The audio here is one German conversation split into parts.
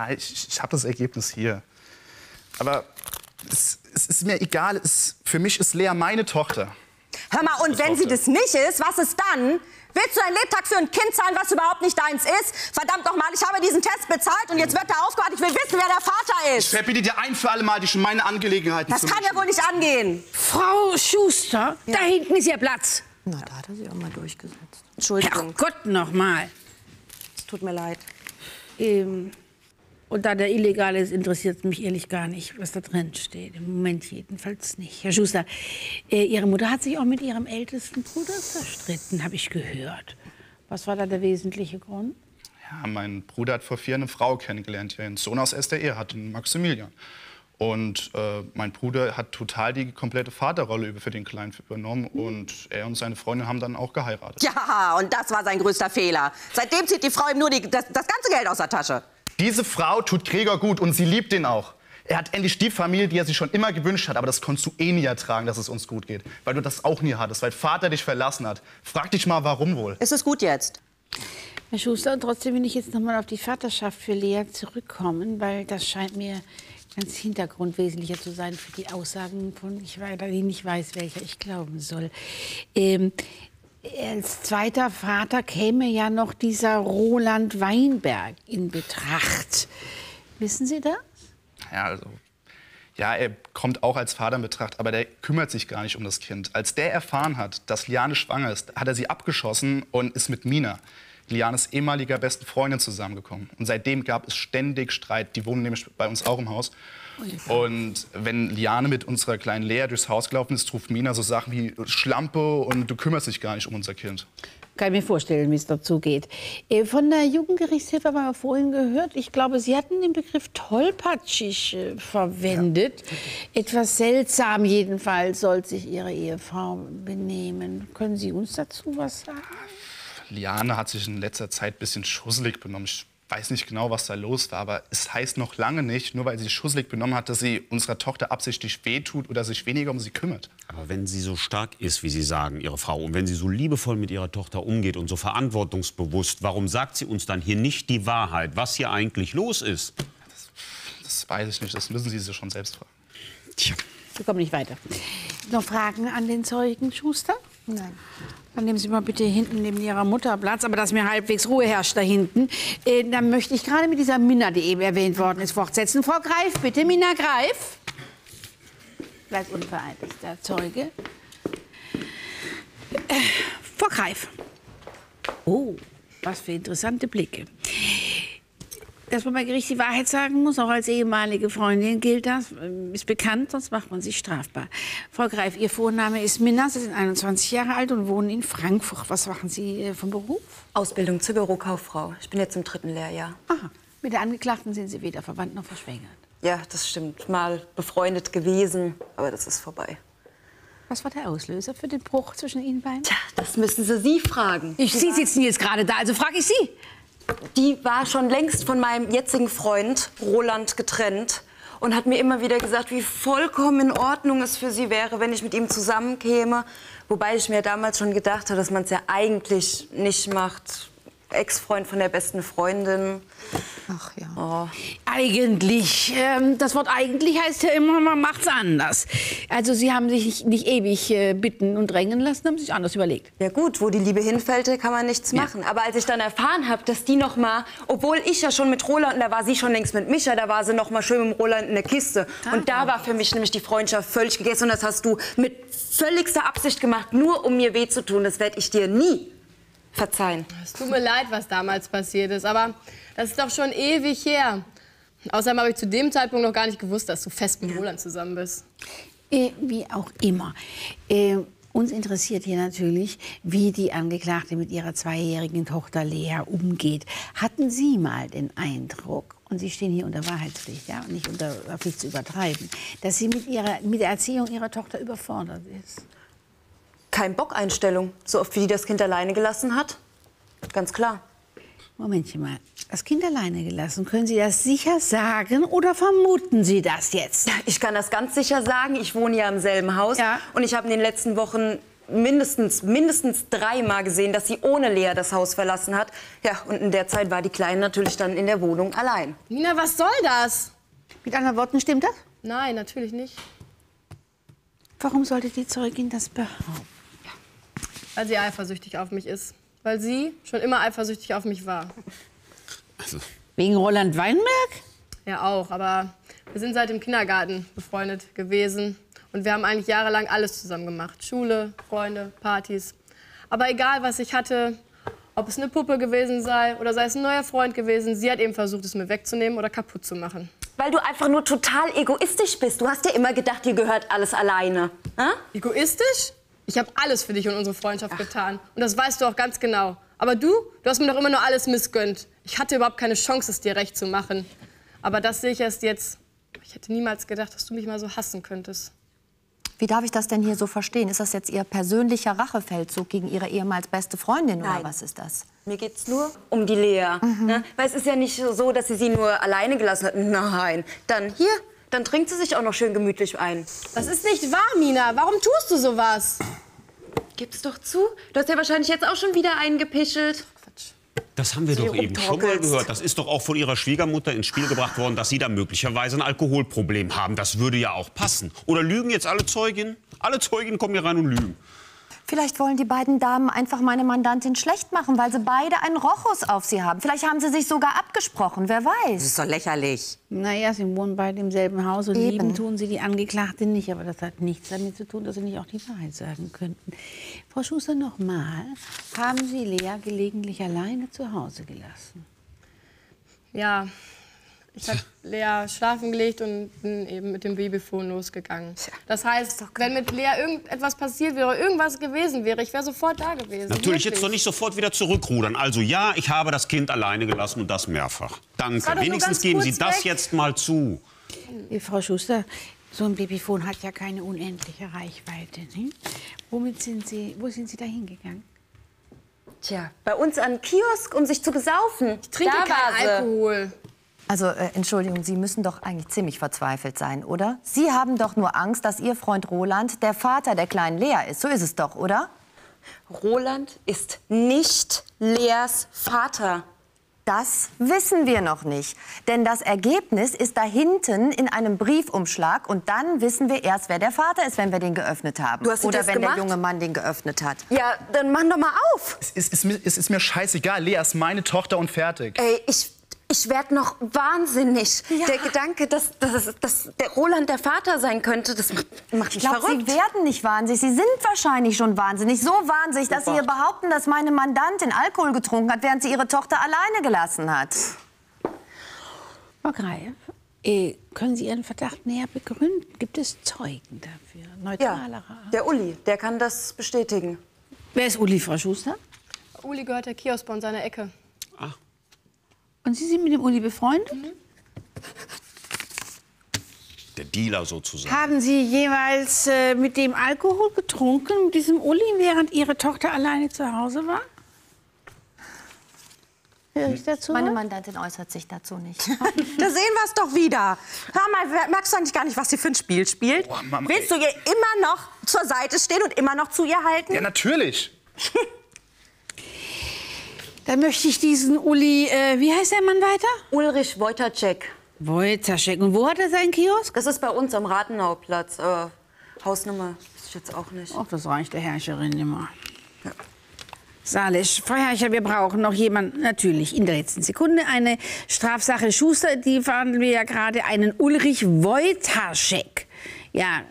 ja, ich habe das Ergebnis hier. Aber es ist mir egal, für mich ist Lea meine Tochter. Hör mal, und wenn sie das nicht ist, was ist dann? Willst du einen Lebtag für ein Kind zahlen, was überhaupt nicht deins ist? Verdammt nochmal, ich habe diesen Test bezahlt und jetzt wird er aufgehört. Ich will wissen, wer der Vater ist. Ich verbiete dir ein für alle Mal, dich in meine Angelegenheiten zu mischen. Das kann ja wohl nicht angehen. Frau Schuster, ja, da hinten ist ihr Platz. Na, da hat er sich auch mal durchgesetzt. Entschuldigung. Ach Gott, nochmal. Es tut mir leid. Und da der Illegale ist, interessiert mich ehrlich gar nicht, was da drin steht. Im Moment jedenfalls nicht. Herr Schuster, Ihre Mutter hat sich auch mit Ihrem ältesten Bruder zerstritten, habe ich gehört. Was war da der wesentliche Grund? Ja, mein Bruder hat vor 4 eine Frau kennengelernt, die einen Sohn aus erster Ehe hatte, einen Maximilian. Und mein Bruder hat total die komplette Vaterrolle für den Kleinen übernommen. Und er und seine Freundin haben dann auch geheiratet. Ja, und das war sein größter Fehler. Seitdem zieht die Frau ihm nur das ganze Geld aus der Tasche. Diese Frau tut Gregor gut und sie liebt ihn auch. Er hat endlich die Familie, die er sich schon immer gewünscht hat. Aber das konntest du eh nie ertragen, dass es uns gut geht. Weil du das auch nie hattest, weil Vater dich verlassen hat. Frag dich mal, warum wohl? Ist es gut jetzt? Herr Schuster, und trotzdem will ich jetzt noch mal auf die Vaterschaft für Lea zurückkommen, weil das scheint mir ganz hintergrundwesentlicher zu sein für die Aussagen von, die nicht weiß, welcher ich glauben soll. Als zweiter Vater käme ja noch dieser Roland Weinberg in Betracht. Wissen Sie das? Ja, also, ja, er kommt auch als Vater in Betracht, aber der kümmert sich gar nicht um das Kind. Als der erfahren hat, dass Liane schwanger ist, hat er sie abgeschossen und ist mit Mina, Lianes ehemaliger besten Freundin, zusammengekommen. Und seitdem gab es ständig Streit. Die wohnen nämlich bei uns auch im Haus. Und wenn Liane mit unserer kleinen Lea durchs Haus gelaufen ist, ruft Mina so Sachen wie Schlampe und du kümmerst dich gar nicht um unser Kind. Kann ich mir vorstellen, wie es dazu geht. Von der Jugendgerichtshilfe haben wir vorhin gehört. Ich glaube, Sie hatten den Begriff tollpatschig verwendet. Ja. Etwas seltsam jedenfalls soll sich Ihre Ehefrau benehmen. Können Sie uns dazu was sagen? Liane hat sich in letzter Zeit ein bisschen schusselig benommen. Ich weiß nicht genau, was da los war, aber es heißt noch lange nicht, nur weil sie schusselig benommen hat, dass sie unserer Tochter absichtlich wehtut oder sich weniger um sie kümmert. Aber wenn sie so stark ist, wie Sie sagen, Ihre Frau, und wenn sie so liebevoll mit Ihrer Tochter umgeht und so verantwortungsbewusst, warum sagt sie uns dann hier nicht die Wahrheit, was hier eigentlich los ist? Das weiß ich nicht, das müssen Sie sich schon selbst fragen. Tja. Wir kommen nicht weiter. Noch Fragen an den Zeugen Schuster? Nein. Dann nehmen Sie mal bitte hinten neben Ihrer Mutter Platz, aber dass mir halbwegs Ruhe herrscht da hinten. Dann möchte ich gerade mit dieser Mina, die eben erwähnt worden ist, fortsetzen. Frau Greif, bitte, Mina Greif. Bleibt unvereinigt, der Zeuge. Frau Greif. Oh, was für interessante Blicke. Dass man bei Gericht die Wahrheit sagen muss, auch als ehemalige Freundin gilt das, ist bekannt, sonst macht man sich strafbar. Frau Greif, Ihr Vorname ist Mina, Sie sind 21 Jahre alt und wohnen in Frankfurt. Was machen Sie vom Beruf? Ausbildung zur Bürokauffrau. Ich bin jetzt im 3. Lehrjahr. Aha. Mit der Angeklagten sind Sie weder verwandt noch verschwängert. Ja, das stimmt. Mal befreundet gewesen, aber das ist vorbei. Was war der Auslöser für den Bruch zwischen Ihnen beiden? Tja, das müssen Sie fragen. Sie sitzen jetzt gerade da, also frage ich Sie. Die war schon längst von meinem jetzigen Freund Roland getrennt und hat mir immer wieder gesagt, wie vollkommen in Ordnung es für sie wäre, wenn ich mit ihm zusammenkäme. Wobei ich mir damals schon gedacht habe, dass man es ja eigentlich nicht macht. Ex-Freund von der besten Freundin. Ach ja. Oh. Eigentlich. Das Wort eigentlich heißt ja immer, man macht's anders. Also Sie haben sich nicht ewig bitten und drängen lassen, haben sich anders überlegt. Ja gut, wo die Liebe hinfällt, kann man nichts machen. Aber als ich dann erfahren habe, dass die noch mal, obwohl ich ja schon mit Roland, da war sie schon längst mit Micha, da war sie noch mal schön mit Roland in der Kiste. Und da war für mich nämlich die Freundschaft völlig gegessen. Und das hast du mit völligster Absicht gemacht, nur um mir weh zu tun. Das werde ich dir nie verzeihen. Es tut mir leid, was damals passiert ist, aber das ist doch schon ewig her. Außerdem habe ich zu dem Zeitpunkt noch gar nicht gewusst, dass du fest mit Roland zusammen bist. Wie auch immer. Uns interessiert hier natürlich, wie die Angeklagte mit ihrer 2-jährigen Tochter Lea umgeht. Hatten Sie mal den Eindruck, und Sie stehen hier unter Wahrheitspflicht, ja, und nicht unter Pflicht zu übertreiben, dass sie mit der Erziehung ihrer Tochter überfordert ist? Kein Bock-Einstellung, so oft wie die das Kind alleine gelassen hat. Ganz klar. Momentchen mal. Das Kind alleine gelassen, können Sie das sicher sagen oder vermuten Sie das jetzt? Ich kann das ganz sicher sagen. Ich wohne ja im selben Haus und ich habe in den letzten Wochen mindestens dreimal gesehen, dass sie ohne Lea das Haus verlassen hat. Ja, und in der Zeit war die Kleine natürlich dann in der Wohnung allein. Mina, was soll das? Mit anderen Worten, stimmt das? Nein, natürlich nicht. Warum sollte die Zeugin das behaupten? Ja. Weil sie eifersüchtig auf mich ist. Weil sie schon immer eifersüchtig auf mich war. Also. Wegen Roland Weinberg? Ja, auch. Aber wir sind seit dem Kindergarten befreundet gewesen. Und wir haben eigentlich jahrelang alles zusammen gemacht. Schule, Freunde, Partys. Aber egal, was ich hatte, ob es eine Puppe gewesen sei oder sei es ein neuer Freund gewesen, sie hat eben versucht, es mir wegzunehmen oder kaputt zu machen. Weil du einfach nur total egoistisch bist. Du hast dir immer gedacht, dir gehört alles alleine. Hm? Egoistisch? Ich habe alles für dich und unsere Freundschaft getan. Und das weißt du auch ganz genau. Aber du hast mir doch immer nur alles missgönnt. Ich hatte überhaupt keine Chance, es dir recht zu machen. Aber das sehe ich erst jetzt. Ich hätte niemals gedacht, dass du mich mal so hassen könntest. Wie darf ich das denn hier so verstehen? Ist das jetzt ihr persönlicher Rachefeldzug gegen ihre ehemals beste Freundin? Nein. Oder was ist das? Mir geht's nur um die Lea. Mhm. Ne? Weil es ist ja nicht so, dass sie nur alleine gelassen hat. Nein. Dann hier, dann trinkt sie sich auch noch schön gemütlich ein. Das ist nicht wahr, Mina. Warum tust du sowas? Gib's doch zu. Du hast ja wahrscheinlich jetzt auch schon wieder einen gepischelt. Das haben wir doch eben schon mal gehört. Das ist doch auch von ihrer Schwiegermutter ins Spiel gebracht worden, dass sie da möglicherweise ein Alkoholproblem haben. Das würde ja auch passen. Oder lügen jetzt alle Zeuginnen? Alle Zeuginnen kommen hier rein und lügen. Vielleicht wollen die beiden Damen einfach meine Mandantin schlecht machen, weil sie beide einen Rochus auf sie haben. Vielleicht haben sie sich sogar abgesprochen, wer weiß. Das ist doch lächerlich. Naja, sie wohnen beide im selben Haus und lieben tun sie die Angeklagte nicht. Aber das hat nichts damit zu tun, dass sie nicht auch die Wahrheit sagen könnten. Frau Schuster, nochmal, haben Sie Lea gelegentlich alleine zu Hause gelassen? Ja, ich habe Lea schlafen gelegt und bin eben mit dem Babyfon losgegangen. Das heißt, wenn mit Lea irgendetwas passiert wäre, irgendwas gewesen wäre, ich wäre sofort da gewesen. Natürlich, jetzt doch nicht sofort wieder zurückrudern. Also ja, ich habe das Kind alleine gelassen und das mehrfach. Danke. Wenigstens geben Sie das jetzt mal zu. Frau Schuster, so ein Babyfon hat ja keine unendliche Reichweite. Ne? Wo sind Sie da hingegangen? Tja, bei uns an Kiosk, um sich zu besaufen. Ich trinke keinen Alkohol. Also, Entschuldigung, Sie müssen doch eigentlich ziemlich verzweifelt sein, oder? Sie haben doch nur Angst, dass Ihr Freund Roland der Vater der kleinen Lea ist. So ist es doch, oder? Roland ist nicht Leas Vater. Das wissen wir noch nicht. Denn das Ergebnis ist da hinten in einem Briefumschlag. Und dann wissen wir erst, wer der Vater ist, wenn wir den geöffnet haben. Oder wenn der junge Mann den geöffnet hat. Ja, dann mach doch mal auf. Es ist mir scheißegal. Lea ist meine Tochter und fertig. Ey, ich werde noch wahnsinnig. Ja. Der Gedanke, dass der Roland der Vater sein könnte, das macht mich verrückt. Sie werden nicht wahnsinnig. Sie sind wahrscheinlich schon wahnsinnig. So wahnsinnig, dass Sie hier behaupten, dass meine Mandantin Alkohol getrunken hat, während sie ihre Tochter alleine gelassen hat. Frau Greif, können Sie Ihren Verdacht näher begründen? Gibt es Zeugen dafür? Neutralere? Ja, der Uli, der kann das bestätigen. Wer ist Uli, Frau Schuster? Uli gehört der Kiosk an seiner Ecke. Ach. Und Sie sind mit dem Uli befreundet? Mhm. Der Dealer sozusagen. Haben Sie jeweils mit dem Alkohol getrunken, mit diesem Uli, während Ihre Tochter alleine zu Hause war? Höre ich dazu? Meine Mandantin äußert sich dazu nicht. Da sehen wir es doch wieder. Hör mal, merkst du eigentlich gar nicht, was sie für ein Spiel spielt? Oh, Mama, willst du ihr immer noch zur Seite stehen und immer noch zu ihr halten? Ja, natürlich. Dann möchte ich diesen Uli, wie heißt der Mann weiter? Ulrich Wojtaschek. Wojtaschek. Und wo hat er seinen Kiosk? Das ist bei uns am Rathenauplatz. Hausnummer weiß ich jetzt auch nicht. Ach, das reicht der Herrscherin immer. Ja. Salisch, Frau Herrscher, wir brauchen noch jemanden, natürlich in der letzten Sekunde, eine Strafsache Schuster, die verhandeln wir ja gerade, einen Ulrich Wojtaschek. Ja,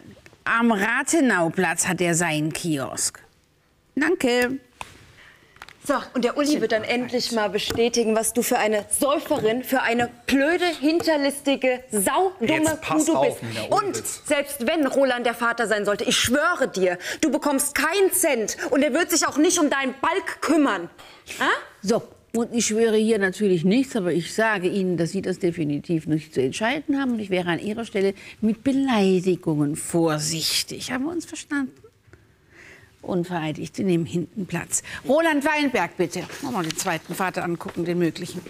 am Rathenauplatz hat er seinen Kiosk. Danke. So, und der Uli wird dann endlich mal bestätigen, was du für eine Säuferin, für eine blöde, hinterlistige, saudumme Kuh bist. Und selbst wenn Roland der Vater sein sollte, ich schwöre dir, du bekommst keinen Cent und er wird sich auch nicht um deinen Balk kümmern. Ha? So, und ich schwöre hier natürlich nichts, aber ich sage Ihnen, dass Sie das definitiv nicht zu entscheiden haben und ich wäre an Ihrer Stelle mit Beleidigungen vorsichtig. Haben wir uns verstanden? Unvereidigt, Sie nehmen hinten Platz. Roland Weinberg, bitte. Mal den zweiten Vater angucken, den möglichen.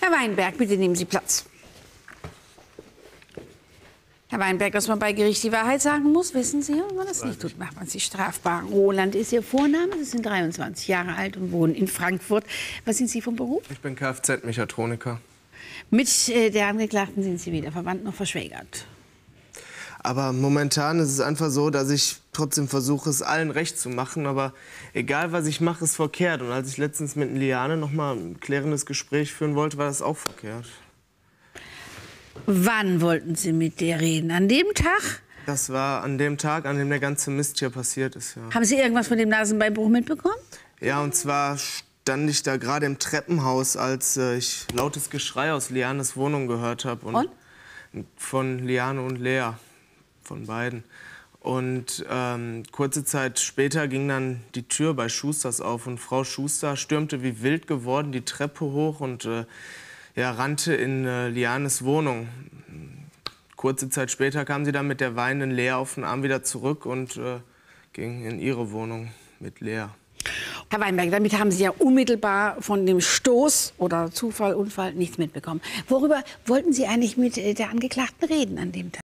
Herr Weinberg, bitte nehmen Sie Platz. Herr Herr Weinberg, dass man bei Gericht die Wahrheit sagen muss, wissen Sie, wenn man das nicht tut, macht man sich strafbar. Roland ist Ihr Vorname, Sie sind 23 Jahre alt und wohnen in Frankfurt. Was sind Sie vom Beruf? Ich bin Kfz-Mechatroniker. Mit der Angeklagten sind Sie weder verwandt noch verschwägert. Aber momentan ist es einfach so, dass ich trotzdem versuche, es allen recht zu machen. Aber egal, was ich mache, ist verkehrt. Und als ich letztens mit Liane noch mal ein klärendes Gespräch führen wollte, war das auch verkehrt. Wann wollten Sie mit der reden? An dem Tag? Das war an dem Tag, an dem der ganze Mist hier passiert ist, ja. Haben Sie irgendwas von dem Nasenbeinbruch mitbekommen? Ja, und zwar stand ich da gerade im Treppenhaus, als ich lautes Geschrei aus Lianes Wohnung gehört habe. Und? Von Liane und Lea. Von beiden. Und kurze Zeit später ging dann die Tür bei Schusters auf und Frau Schuster stürmte wie wild geworden die Treppe hoch und rannte in Lianes Wohnung. Kurze Zeit später kam sie dann mit der weinenden Lea auf den Arm wieder zurück und ging in ihre Wohnung mit Lea. Herr Weinberg, damit haben Sie ja unmittelbar von dem Stoß oder Zufall, Unfall nichts mitbekommen. Worüber wollten Sie eigentlich mit der Angeklagten reden an dem Tag?